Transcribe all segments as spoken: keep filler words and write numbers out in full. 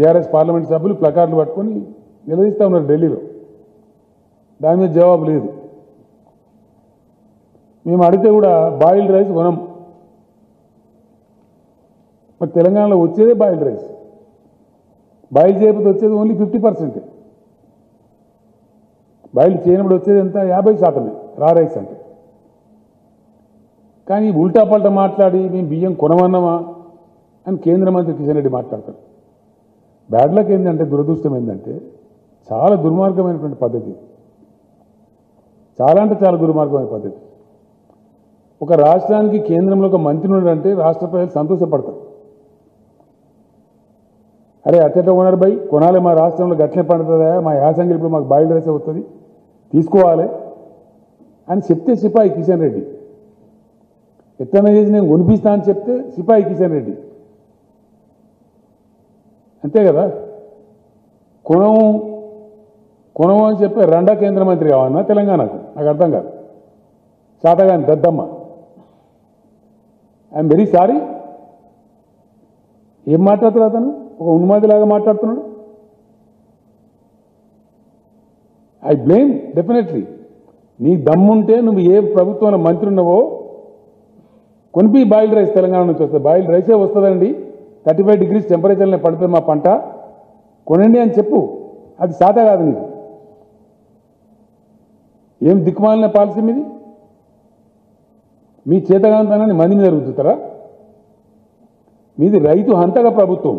TRS parliament సభ్యులు ప్లకార్డులు పట్టుకొని నిలదీస్తా ఉన్నారు ఢిల్లీలో. దాని మీద జవాబు లేదు. మేము అడిగితే కూడా బాయిల్డ్ రైస్ కొనం. మరి తెలంగాణలో వచ్చేదే బాయిల్డ్ రైస్, బాయిల్ చేయకపోతే వచ్చేది ఓన్లీ ఫిఫ్టీ పర్సెంటే. బాయిల్ చేయనప్పుడు వచ్చేది ఎంత? యాభై శాతమే రా రైస్ అంటే. కానీ ఉల్టా పల్టా మాట్లాడి మేము బియ్యం కొనమన్నామా అని కేంద్ర మంత్రి కిషన్ రెడ్డి మాట్లాడతాడు. బ్యాడ్ లక్ ఏంటంటే, దురదృష్టం ఏంటంటే, చాలా దుర్మార్గమైనటువంటి పద్ధతి, చాలా అంటే చాలా దుర్మార్గమైన పద్ధతి. ఒక రాష్ట్రానికి కేంద్రంలో ఒక మంత్రి ఉన్నాడంటే రాష్ట్ర ప్రజలు సంతోషపడతారు. అరే అత్యట ఉన్నారు బై కొనాలి, మా రాష్ట్రంలో గట్లే పండుతుందా, మా యాసంగి ఇప్పుడు మాకు బాయిల్ రైస్ అవుతుంది తీసుకోవాలి అని చెప్తే సిపాయి కిషన్ రెడ్డి, ఎట్లనే చేసి నేను కొనిపిస్తా అని చెప్తే సిపాయి కిషన్ రెడ్డి. అంతే కదా, కొనము కొనము అని చెప్పే రెండా కేంద్ర మంత్రి కావన్నా తెలంగాణకు, నాకు అర్థం కాదు. శాతగాని దద్దమ్మ, ఐఎమ్ వెరీ సారీ. ఏం మాట్లాడుతున్నా అతను? ఒక ఉన్మాదిలాగా మాట్లాడుతున్నాడు. I blame definitely. నీ దమ్ముంటే నువ్వు ఏ ప్రభుత్వంలో మంత్రి ఉన్నావో కొనిపి బాయిల్డ్ రైస్, తెలంగాణ నుంచి వస్తుంది బాయిల్డ్ రైసే వస్తుందండి, థర్టీ ఫైవ్ డిగ్రీస్ టెంపరేచర్లో పడుతుంది మా పంట, కొనండి అని చెప్పు. అది సాత కాదు నీకు. ఏం దిక్కుమాలిన పాలసీ మీది? మీ చేతగాంతనాన్ని మంది మీద రుద్దుతారా? మీది రైతు హంతగా ప్రభుత్వం.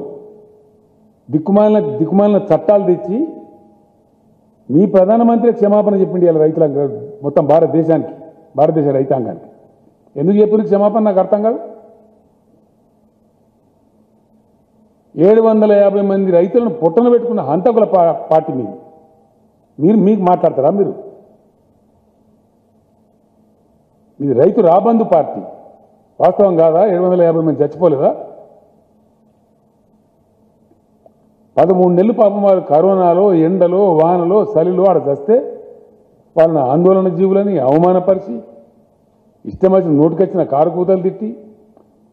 దిక్కుమాలిన దిక్కుమాలిన చట్టాలు తెచ్చి మీ ప్రధానమంత్రి క్షమాపణ చెప్పిండి ఇలా రైతుల మొత్తం భారతదేశానికి, భారతదేశ రైతాంగానికి. ఎందుకు చెప్పిన క్షమాపణ నాకు అర్థం కాదు. ఏడు వందల యాభై మంది రైతులను పొట్టన పెట్టుకున్న హంతకుల పార్టీ మీద మీరు మీకు మాట్లాడతారా? మీరు ఇది రైతు రాబందు పార్టీ, వాస్తవం కాదా? ఏడు వందల యాభై మంది చచ్చిపోలేదా? పదమూడు నెలలు పాపం వారు కరోనాలో, ఎండలో, వానలో, చలిలో ఆడ చస్తే వాళ్ళని ఆందోళన జీవులని అవమానపరిచి, ఇష్టం వచ్చిన నోటుకొచ్చిన కారు కూతలు తిట్టి,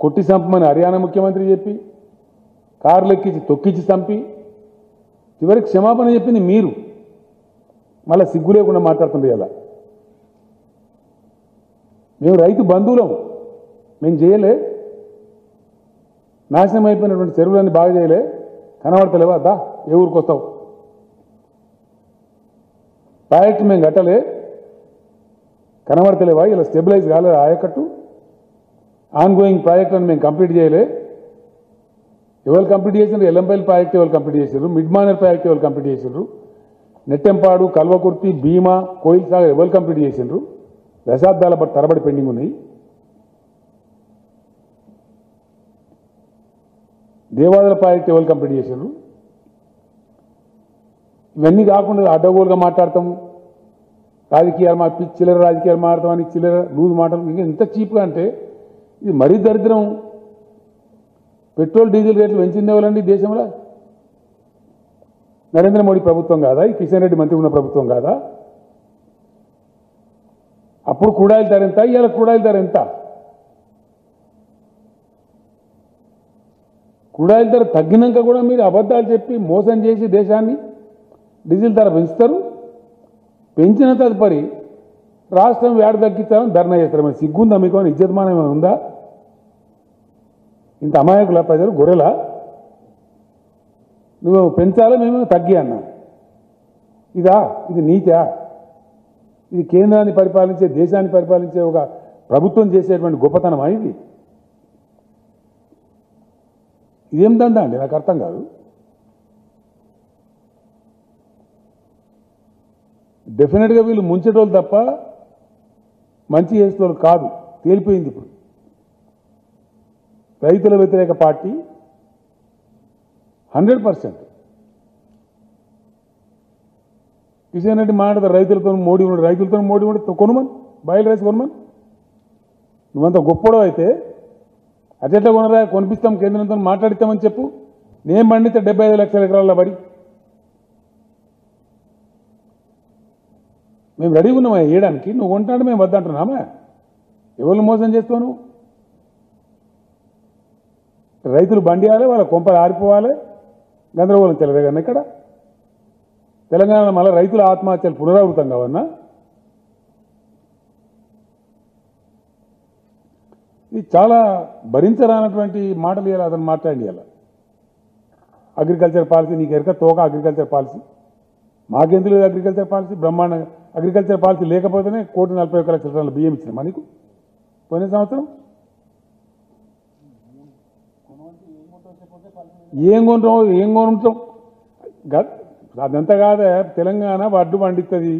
కొట్టి చంపమని హర్యానా ముఖ్యమంత్రి చెప్పి, కార్లు ఎక్కించి తొక్కించి చంపి, చివరికి క్షమాపణ చెప్పింది మీరు. మళ్ళీ సిగ్గు లేకుండా మాట్లాడుతుండే అలా. మేము రైతు బంధువులం, మేము చేయలే, నాశనం అయిపోయినటువంటి చెరువులన్నీ బాగా చేయలే, కనబడతలేవా? దా ఏ ఊరికి వస్తావు? ప్రాజెక్టు మేము కట్టలే, కనబడతలేవా? ఇలా స్టెబిలైజ్ కాలేదు ఆయకట్టు, ఆన్గోయింగ్ ప్రాజెక్టులను మేము కంప్లీట్ చేయలే. ఎవరు కంప్లీట్ చేసినారు? ఎల్లంపల్లి ప్రాజెక్ట్ ఎవరు కంప్లీట్ చేసినారు? మిడ్ మానర్ ప్రాజెక్ట్ ఎవరు కంప్లీట్ చేసినారు? నెట్టెంపాడు, కల్వకుర్తి, భీమా, కోయిల్ సాగర్ ఎవరు కంప్లీట్ చేసినారు? దశాబ్దాల తరబడి పెండింగ్ ఉన్నాయి. దేవాదాయ ప్రాజెక్ట్ ఎవరు కంప్లీట్ చేసినారు? ఇవన్నీ కాకుండా అడ్డగోలుగా మాట్లాడతాము, రాజకీయాలు మా చిల్లర రాజకీయాలు మాట్లాడతామని చిల్లర లూజ్ మాట్లాడతాం. ఇంకా ఎంత చీప్గా అంటే ఇది మరీ దరిద్రం. పెట్రోల్ డీజిల్ రేట్లు పెంచింది ఎవరండి దేశంలో? నరేంద్ర మోడీ ప్రభుత్వం కాదా? ఈ కిషన్ రెడ్డి మంత్రి ఉన్న ప్రభుత్వం కాదా? అప్పుడు కూడాయిల ధర ఎంత, ఇవాళ కూడాయిల ధర ఎంత? కూడాయిల ధర తగ్గినాక కూడా మీరు అబద్ధాలు చెప్పి మోసం చేసి దేశాన్ని డీజిల్ ధర పెంచుతారు. పెంచిన తదుపరి రాష్ట్రం వేడి తగ్గించాలని ధర్నా చేస్తారు. మరి సిగ్గుందా మీకు? అని ఇజ్జతమానం ఏమైనా ఉందా? ఇంత అమాయకుల ప్రజలు గొర్రెలా? నువ్వు పెంచాలో మేము తగ్గి అన్నా ఇదా? ఇది నీతా? ఇది కేంద్రాన్ని పరిపాలించే, దేశాన్ని పరిపాలించే ఒక ప్రభుత్వం చేసేటువంటి గొప్పతనమా ఇది? ఇదేం దందా అండి? నాకు అర్థం కాదు. డెఫినెట్గా వీళ్ళు ముంచేటోళ్ళు తప్ప మంచి చేసేటోళ్ళు కాదు, తేలిపోయింది ఇప్పుడు. రైతుల వ్యతిరేక పార్టీ హండ్రెడ్ పర్సెంట్. కిషన్ రెడ్డి మాట్లాడతారు రైతులతో మోడీ ఉన్నాడు, రైతులతో మోడీ ఉంటే కొనుమని బాయిల్ రైస్ కొనుమని. నువ్వంత గొప్పడో అయితే అట్లా కొనరా, కొనిపిస్తాం కేంద్రంతో మాట్లాడిస్తామని చెప్పు. నేను పండితే డెబ్బై ఐదు లక్షల ఎకరాల వరి మేము రెడీ ఉన్నాం వేయడానికి, నువ్వు కొంటాడు మేము వద్దంటున్నామా? ఎవరు మోసం చేస్తావు నువ్వు? రైతులు బండియాలి, వాళ్ళ కొంపలు ఆరిపోవాలి, గందరగోళం తెలవేగన్న ఇక్కడ తెలంగాణలో మళ్ళీ రైతుల ఆత్మహత్యలు పునరావృతం కావన్న ఇది చాలా భరించరానటువంటి మాటలు ఇలా అతను మాట్లాడి ఇలా అగ్రికల్చర్ పాలసీ నీకు ఎరక తోక అగ్రికల్చర్ పాలసీ మాకేందుకు లేదు అగ్రికల్చర్ పాలసీ బ్రహ్మాండ అగ్రికల్చర్ పాలసీ లేకపోతేనే కోటి నలభై ఒక్క లక్షల టన్నుల బియ్యం ఇచ్చింది మనకు పోయిన సంవత్సరం ఏం కొంటాం ఏం కొనుంటాం అదంతా కాదే తెలంగాణ వడ్డు పండిస్తుంది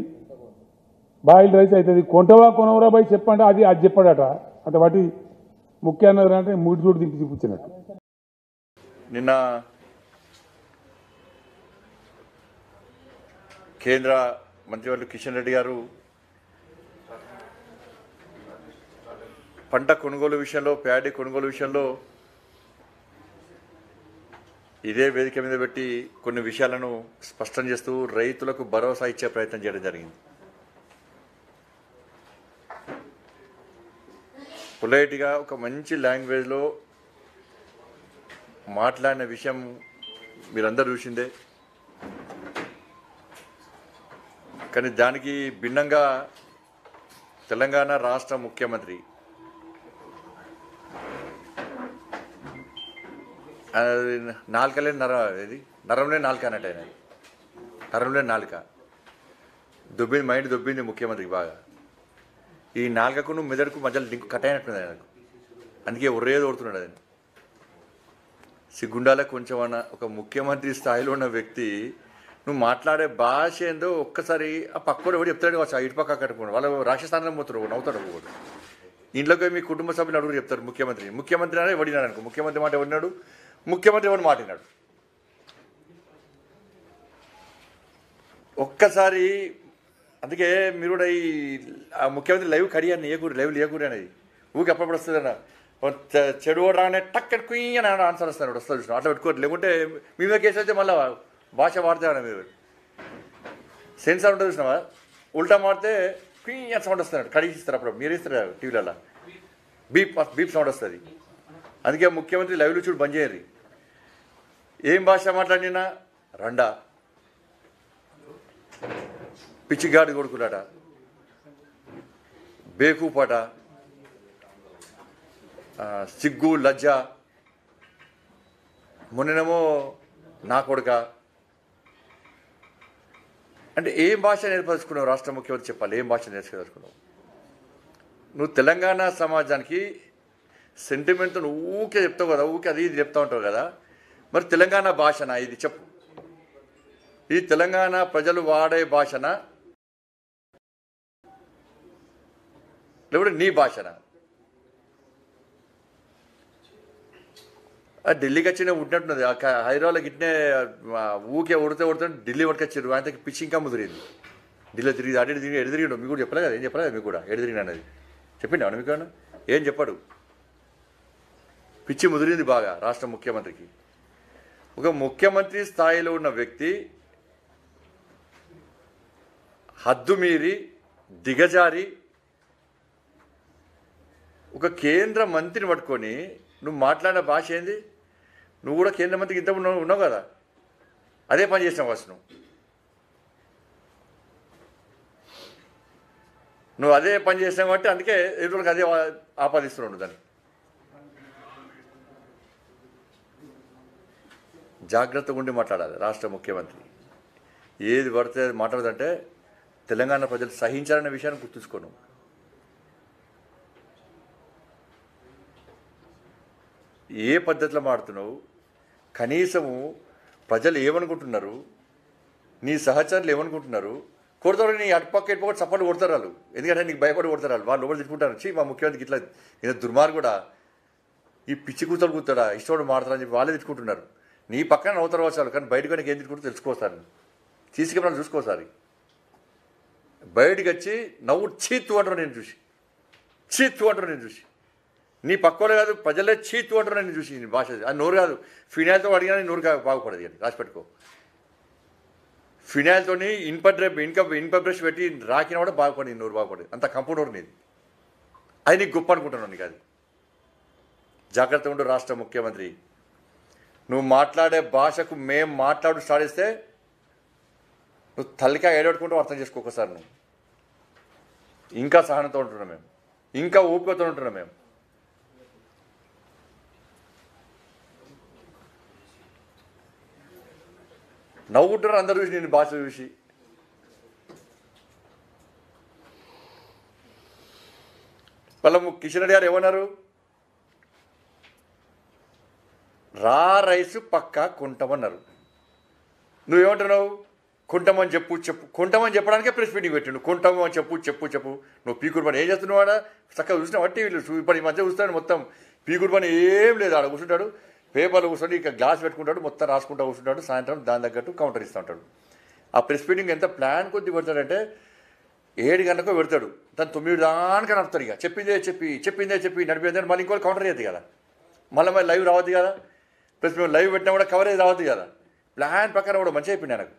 బాయిల్డ్ రైస్ అవుతుంది కొంటవా కొనవరా బాయ్ చెప్పండి అది అది చెప్పాడట అంత వాటి ముఖ్యాన్ని అంటే మూడు చూడు దింపి చూపించినట్టు నిన్న కేంద్ర మంత్రివర్యులు కిషన్ రెడ్డి గారు పంట కొనుగోలు విషయంలో ప్యాడీ కొనుగోలు విషయంలో ఇదే వేదిక మీద పెట్టి కొన్ని విషయాలను స్పష్టం చేస్తూ రైతులకు భరోసా ఇచ్చే ప్రయత్నం చేయడం జరిగింది. పొలైట్గా ఒక మంచి లాంగ్వేజ్లో మాట్లాడిన విషయం మీరందరూ చూసిందే. కానీ దానికి భిన్నంగా తెలంగాణ రాష్ట్ర ముఖ్యమంత్రి నాలుకలే నర ఇది నరంలే నాలుక అన్నట్టు ఆయన నరంలే నాలుక దొబ్బింది మైండ్ దొబ్బింది ముఖ్యమంత్రికి బాగా ఈ నాలుకకు నువ్వు మెదడుకు మధ్యలో లింక్ కట్ అయినట్టున్నది ఆయనకు అందుకే ఒర్రేది ఓడుతున్నాడు ఆయన సిగ్గుండాల కొంచెం అన్న ఒక ముఖ్యమంత్రి స్థాయిలో ఉన్న వ్యక్తి నువ్వు మాట్లాడే భాష ఏందో ఒక్కసారి ఆ పక్కడు ఎవరు చెప్తాడు కావచ్చు ఇటు పక్క కట్టుకోండి వాళ్ళు రాక్షస్థానం పోతారు నవ్వుతాడు ఒకటి ఇంట్లోకి మీ కుటుంబ సభ్యులు అడుగురు చెప్తారు ముఖ్యమంత్రి ముఖ్యమంత్రి అనే ఎవడినాడు అనుకో ముఖ్యమంత్రి మాట ఎవడినాడు ముఖ్యమంత్రి ఎవరు మాట్లాడినాడు ఒక్కసారి అందుకే మీరు కూడా ఈ ముఖ్యమంత్రి లైవ్ కడియా ఏకూరు లైవ్ లేకూరు అనేది ఊరికి అప్పుడప్పుడు వస్తుంది అన్న చెడు ఓడ రాగానే టక్ కుయ్య అని ఆన్సర్ వస్తాను వస్తుంది చూసిన అట్లా పెట్టుకోరు లేకుంటే మీమే కేసు అయితే మళ్ళీ భాష వాడతామన్నా మీరు సెన్సార్ ఉంటుంది చూసినావా ఉల్టా మాడితే క్వీన్ సౌండ్ వస్తున్నాడు కడిగిస్తారు అప్పుడు మీరు ఇస్తారు టీవీలలో బీప్ బీప్ సౌండ్ వస్తుంది అందుకే ముఖ్యమంత్రి లైవ్లో చూడు బంద్ చేయరు ఏం భాష మాట్లాడినా రండా పిచ్చిగాడి కొడుకులాట బేకూపాట సిగ్గు లజ్జ మొన్ననేమో నా కొడుక అంటే ఏం భాష నేర్పదలుచుకున్నావు రాష్ట్ర ముఖ్యమంత్రి చెప్పాలి ఏం భాష నేర్చుకోదలుచుకున్నావు నువ్వు తెలంగాణ సమాజానికి సెంటిమెంట్తో నువ్వు ఊకే చెప్తావు కదా ఊకే అది ఇది చెప్తూ ఉంటావు కదా మరి తెలంగాణ భాషనా ఇది చెప్పు ఈ తెలంగాణ ప్రజలు వాడే భాషనా లేకుంటే నీ భాషనా ఢిల్లీకి వచ్చిన ఉన్నట్టున్నది హైదరాబాద్లో గిట్నే ఊకే ఉడితే ఉడితే ఢిల్లీ పట్టుకొచ్చారు ఆయనకి పిచ్చి ఇంకా ముదిరింది ఢిల్లీలో తిరిగి అడిగి తిరిగి ఎడు తిరిగిండు మీకు కూడా చెప్పలే కదా ఏం చెప్పలేదు మీకు కూడా ఎడు తిరిగిన అనేది చెప్పిండు అవును మీకు ఏం చెప్పాడు పిచ్చి ముదిరింది బాగా రాష్ట్ర ముఖ్యమంత్రికి ఒక ముఖ్యమంత్రి స్థాయిలో ఉన్న వ్యక్తి హద్దు మీరి దిగజారి ఒక కేంద్ర మంత్రిని పట్టుకొని నువ్వు మాట్లాడిన భాష ఏంది నువ్వు కూడా కేంద్ర మంత్రికి ఇంత ఉన్నావు కదా అదే పని చేసినావు ఫస్ట్ నువ్వు నువ్వు అదే పని చేసినావు కాబట్టి అందుకే ఎదురుకి అదే ఆపాదిస్తున్నావు దాన్ని జాగ్రత్తగా ఉండి మాట్లాడాలి రాష్ట్ర ముఖ్యమంత్రి ఏది పడితే మాట్లాడదంటే తెలంగాణ ప్రజలు సహించాలనే విషయాన్ని గుర్తుంచుకోను ఏ పద్ధతిలో మాడుతున్నావు కనీసము ప్రజలు ఏమనుకుంటున్నారు నీ సహచరులు ఏమనుకుంటున్నారు కొడతారు నీ అటుపక్క ఇటుపక్క చప్పట్లు కొడతారు వాళ్ళు ఎందుకంటే నీకు భయపడి కొడతారు వాళ్ళు వాళ్ళు లోపల తిట్టుకుంటారు వచ్చి మా ముఖ్యమంత్రికి ఇట్లా ఏదో దుర్మార్గం కూడా ఈ పిచ్చి కూతురు కూర్తాడా ఇష్టపడి మాడతారని చెప్పి వాళ్ళే తిట్టుకుంటున్నారు నీ పక్కన అవుతారు వాళ్ళు కానీ బయటకు నీకు ఏం తిట్టుకుంటారు తెలుసుకోసారి తీసుకెళ్ళి చూసుకోసారి బయటకు వచ్చి నవ్వు చీత్తు అంటారు నేను చూసి చీత్తు అంటారు నేను చూసి నీ పక్కోడే కాదు ప్రజలే చీతు అంటారు నేను చూసి నీ భాష అది నోరు కాదు ఫినాయిల్తో అడిగినా నోరు కాదు బాగుపడదు కానీ రాసిపెట్టుకో ఫినాయిల్తో ఇన్ప డ్రెప్ ఇన్క ఇన్ప బ్రష్ పెట్టి రాకినా కూడా బాగుపడి నోరు బాగుపడదు అంత కంపౌండర్ నీది అది నీకు గొప్ప అనుకుంటున్నాను నీకు అది జాగ్రత్తగా ఉండు రాష్ట్ర ముఖ్యమంత్రి నువ్వు మాట్లాడే భాషకు మేము మాట్లాడు స్టార్ట్ చేస్తే నువ్వు తలకాయ ఏడబెట్టుకుంటూ అర్థం చేసుకో ఒకసారి. నువ్వు ఇంకా సహనంతో ఉంటున్నాం మేము, ఇంకా ఓపికతో ఉంటున్నాం మేము. నవ్వుకుంటున్నారు అందరు చూసి, నేను భాష చూసి. వాళ్ళ కిషన్ రెడ్డి గారు ఏమన్నారు? రా రైసు పక్క కొంటామన్నారు. నువ్వేమంటున్నావు? కొంటామని చెప్పు చెప్పు కొంటామని చెప్పడానికే ప్రెస్ మీటింగ్ పెట్టిండు. కొంటాము అని చెప్పు చెప్పు చెప్పు నువ్వు పీకుడు పని ఏం చేస్తున్నావు? ఆడ చక్కగా చూసినావు టీవీలు. ఇప్పుడు ఈ మధ్య చూస్తాడు మొత్తం పీకుడు పని ఏం లేదు. ఆడ కూర్చుంటాడు, పేపర్లు కూర్చొని ఇక గ్లాస్ పెట్టుకుంటాడు, మొత్తం రాసుకుంటూ కూర్చుంటాడు. సాయంత్రం దాని తగ్గట్టు కౌంటర్ ఇస్తూ ఉంటాడు. ఆ ప్రెస్ మీటింగ్ ఎంత ప్లాన్ కొద్ది పెడతాడంటే ఏడు గంటలకు పెడతాడు, దాన్ని తొమ్మిది దానికి నడుపుతాడు. ఇక చెప్పిందే చెప్పి చెప్పిందే చెప్పి నడిపేదని మళ్ళీ ఇంకోటి కౌంటర్ చేయద్దు కదా, మళ్ళీ మళ్ళీ లైవ్ రావద్దు కదా, ప్లస్ మేము లైవ్ పెట్టినా కూడా కవరేజ్ రావద్దు కదా. ప్లాన్ ప్రకారం కూడా మంచిగా అయిపోయింది నాకు.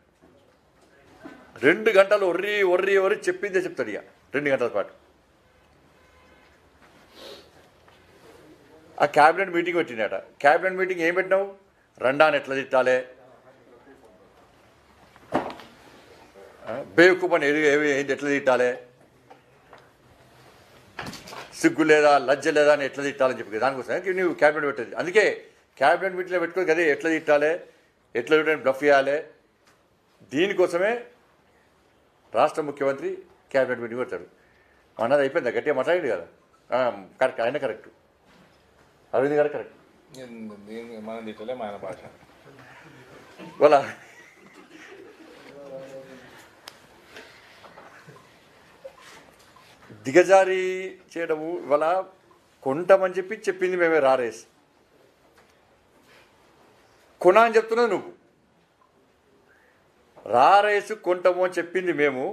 రెండు గంటలు ఒర్రి ఒర్రి ఒర్రి చెప్పిందే చెప్తాడు ఇక రెండు గంటల పాటు. ఆ క్యాబినెట్ మీటింగ్ పెట్టిందట. క్యాబినెట్ మీటింగ్ ఏం పెట్టినావు? రండాన్ని ఎట్లా తిట్టాలి, బేవకు పని ఏంటి ఎట్లా తిట్టాలి, సిగ్గు లేదా లజ్జ లేదా అని ఎట్లా తిట్టాలని చెప్పి దానికోసం నువ్వు క్యాబినెట్ పెట్టేది. అందుకే క్యాబినెట్ మీటింగ్లో పెట్టుకోవాలి కదా, ఎట్లా తిట్టాలి, ఎట్లా తిట్టాలని బ్లఫ్ చేయాలి. దీనికోసమే రాష్ట్ర ముఖ్యమంత్రి క్యాబినెట్ మీటింగ్ పెడతాడు. మనది అయిపోయిందా? గట్టిగా మాట్లాడాడు కదా. కరెక్ట్, ఆయన కరెక్ట్, అరవింద్ గారు కరెక్ట్. మనం తిట్టలే మన భాష వాళ్ళ. దిగజారీ చేయడము ఇవాళ కొంటామని చెప్పి చెప్పింది మేమే రారేసి కొనా అని చెప్తున్నావు నువ్వు. రారేసు కొంటాము అని చెప్పింది మేము,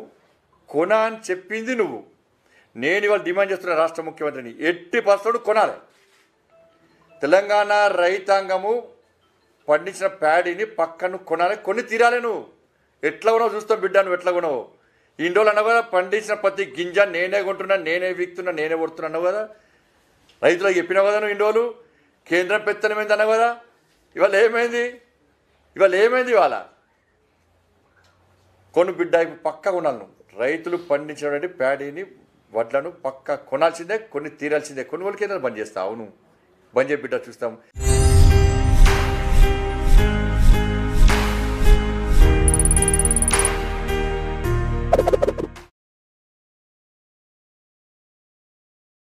కొనా అని చెప్పింది నువ్వు. నేను ఇవాళ డిమాండ్ చేస్తున్నా రాష్ట్ర ముఖ్యమంత్రిని, ఎట్టి పరిస్థితులు కొనాలి. తెలంగాణ రైతాంగము పండించిన ప్యాడీని పక్కను కొనాలి, కొని తీరాలి. నువ్వు ఎట్లా ఉన్నావు చూస్తావు బిడ్డ, నువ్వు ఎట్లా కొనవు. ఇన్ని రోజులు అన్నావు కదా, పండించిన ప్రతి గింజ నేనే కొంటున్నా, నేనే వీక్తున్నా, నేనే కొడుతున్నా అన్నావు కదా. రైతులకు చెప్పినావు కదా నువ్వు ఇన్ని రోజులు. కేంద్రం పెత్తనమైంది అన్నావు కదా. ఇవాళ ఏమైంది? ఇవాళ ఏమైంది? ఇవాళ కొను బిడ్డ, పక్క కొనాలి నువ్వు. రైతులు పండించినటువంటి ప్యాడీని వడ్లను పక్క కొనాల్సిందే, కొన్ని తీరాల్సిందే. కొనుగోలు కేంద్రాలు బంద్ చేస్తావు నువ్వు, బంద్ చేసి బిడ్డ చూస్తాము.